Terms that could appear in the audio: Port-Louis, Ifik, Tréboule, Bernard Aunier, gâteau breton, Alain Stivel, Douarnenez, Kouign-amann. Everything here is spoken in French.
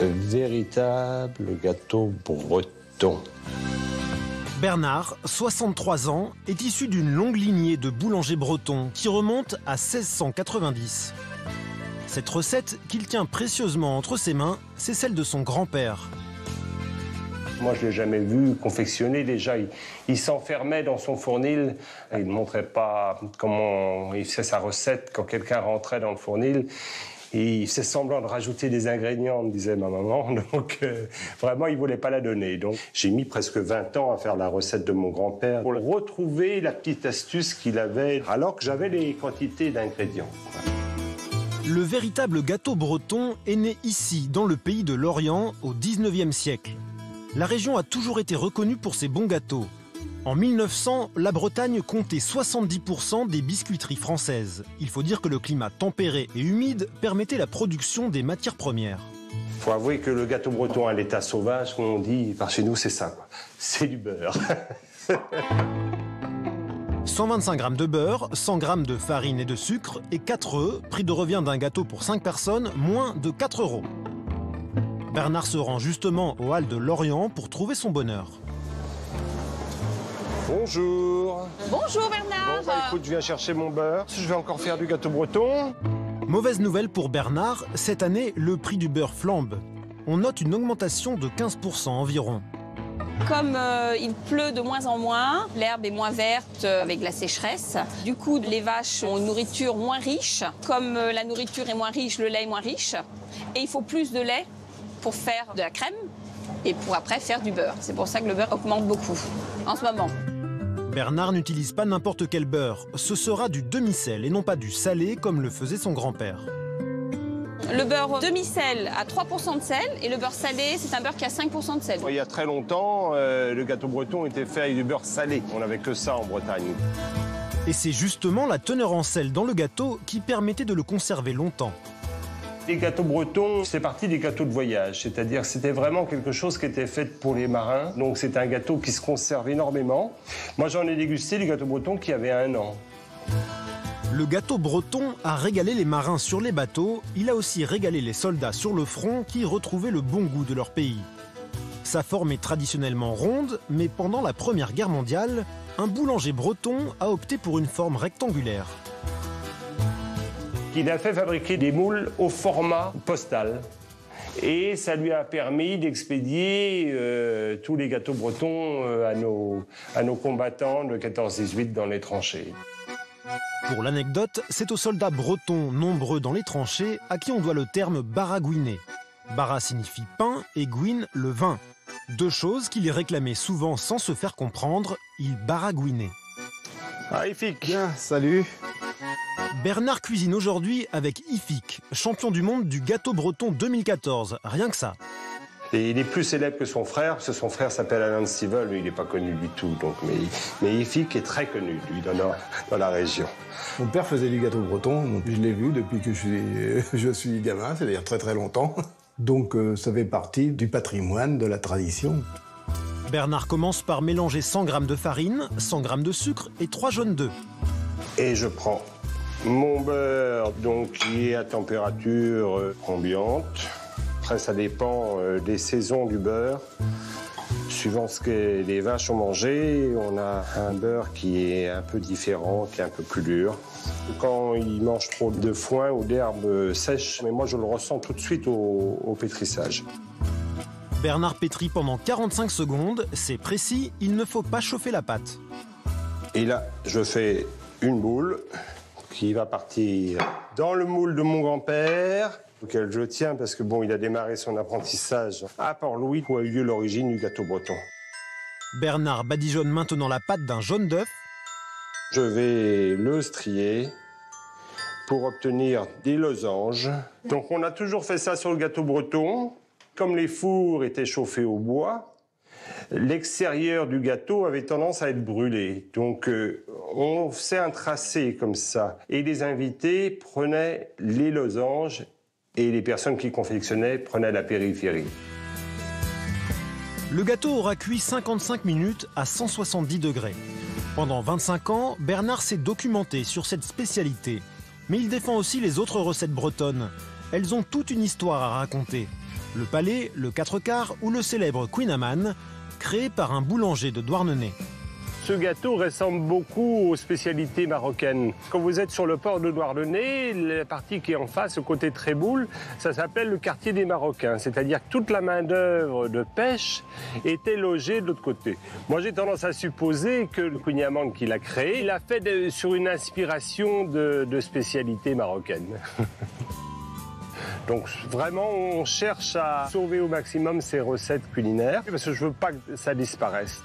Un véritable gâteau breton. Bernard, 63 ans, est issu d'une longue lignée de boulangers bretons qui remonte à 1690. Cette recette qu'il tient précieusement entre ses mains, c'est celle de son grand-père. Moi, je ne l'ai jamais vu confectionner déjà. Il s'enfermait dans son fournil. Il ne montrait pas comment il faisait sa recette. Quand quelqu'un rentrait dans le fournil, il faisait semblant de rajouter des ingrédients, me disait ma maman. Donc, vraiment, il ne voulait pas la donner. Donc, j'ai mis presque 20 ans à faire la recette de mon grand-père pour retrouver la petite astuce qu'il avait alors que j'avais les quantités d'ingrédients. Le véritable gâteau breton est né ici, dans le pays de l'Orient, au 19e siècle. La région a toujours été reconnue pour ses bons gâteaux. En 1900, la Bretagne comptait 70% des biscuiteries françaises. Il faut dire que le climat tempéré et humide permettait la production des matières premières. Il faut avouer que le gâteau breton à l'état sauvage, comme on dit, par chez nous, c'est ça. C'est du beurre. 125 grammes de beurre, 100 grammes de farine et de sucre et 4 œufs, prix de revient d'un gâteau pour 5 personnes, moins de 4 €. Bernard se rend justement aux Halles de Lorient pour trouver son bonheur. Bonjour. Bonjour Bernard. Bon, bah, écoute, je viens chercher mon beurre. Je vais encore faire du gâteau breton. Mauvaise nouvelle pour Bernard, cette année, le prix du beurre flambe. On note une augmentation de 15% environ. Comme il pleut de moins en moins, l'herbe est moins verte avec la sécheresse. Du coup, les vaches ont une nourriture moins riche. Comme la nourriture est moins riche, le lait est moins riche. Et il faut plus de lait pour faire de la crème et pour après faire du beurre. C'est pour ça que le beurre augmente beaucoup en ce moment. Bernard n'utilise pas n'importe quel beurre. Ce sera du demi-sel et non pas du salé comme le faisait son grand-père. Le beurre demi-sel a 3% de sel et le beurre salé, c'est un beurre qui a 5% de sel. Il y a très longtemps, le gâteau breton était fait avec du beurre salé. On n'avait que ça en Bretagne. Et c'est justement la teneur en sel dans le gâteau qui permettait de le conserver longtemps. Les gâteaux bretons, c'est parti des gâteaux de voyage, c'est-à-dire c'était vraiment quelque chose qui était fait pour les marins, donc c'est un gâteau qui se conserve énormément. Moi j'en ai dégusté les gâteaux bretons qui avaient 1 an. Le gâteau breton a régalé les marins sur les bateaux, il a aussi régalé les soldats sur le front qui retrouvaient le bon goût de leur pays. Sa forme est traditionnellement ronde, mais pendant la Première Guerre mondiale, un boulanger breton a opté pour une forme rectangulaire. Il a fait fabriquer des moules au format postal. Et ça lui a permis d'expédier tous les gâteaux bretons à nos combattants de 14-18 dans les tranchées. Pour l'anecdote, c'est aux soldats bretons nombreux dans les tranchées à qui on doit le terme baragouiné. Bara signifie pain et gouine le vin. Deux choses qu'il réclamait souvent sans se faire comprendre, il baragouinait. Magnifique. Bien, salut. Bernard cuisine aujourd'hui avec Ifik, champion du monde du gâteau breton 2014, rien que ça. Et il est plus célèbre que son frère, parce que son frère s'appelle Alain Stivel, il n'est pas connu du tout, donc, mais Ifik est très connu, lui, dans la région. Mon père faisait du gâteau breton, donc je l'ai vu depuis que je suis gamin, c'est-à-dire très très longtemps. Donc ça fait partie du patrimoine, de la tradition. Bernard commence par mélanger 100 g de farine, 100 g de sucre et 3 jaunes d'œufs. Et je prends mon beurre, donc, qui est à température ambiante. Après, ça dépend des saisons du beurre. Suivant ce que les vaches ont mangé, on a un beurre qui est un peu différent, qui est un peu plus dur. Quand ils mangent trop de foin ou d'herbe sèche, mais moi, je le ressens tout de suite au pétrissage. Bernard pétrit pendant 45 secondes. C'est précis, il ne faut pas chauffer la pâte. Et là, je fais une boule qui va partir dans le moule de mon grand-père, auquel je tiens parce que bon, il a démarré son apprentissage à Port-Louis où a eu lieu l'origine du gâteau breton. Bernard badigeonne maintenant la pâte d'un jaune d'œuf. Je vais le strier pour obtenir des losanges. Donc on a toujours fait ça sur le gâteau breton. Comme les fours étaient chauffés au bois, l'extérieur du gâteau avait tendance à être brûlé. Donc on faisait un tracé comme ça. Et les invités prenaient les losanges et les personnes qui confectionnaient prenaient la périphérie. Le gâteau aura cuit 55 minutes à 170 degrés. Pendant 25 ans, Bernard s'est documenté sur cette spécialité. Mais il défend aussi les autres recettes bretonnes. elles ont toute une histoire à raconter. Le palais, le 4 quarts ou le célèbre Kouign-amann, créé par un boulanger de Douarnenez. Ce gâteau ressemble beaucoup aux spécialités marocaines. Quand vous êtes sur le port de Douarnenez, la partie qui est en face, au côté Tréboule, ça s'appelle le quartier des Marocains. C'est-à-dire que toute la main-d'œuvre de pêche était logée de l'autre côté. Moi, j'ai tendance à supposer que le Kouign-amann qu'il a créé, il a fait sur une inspiration de spécialités marocaines. Donc vraiment, on cherche à sauver au maximum ces recettes culinaires parce que je ne veux pas que ça disparaisse.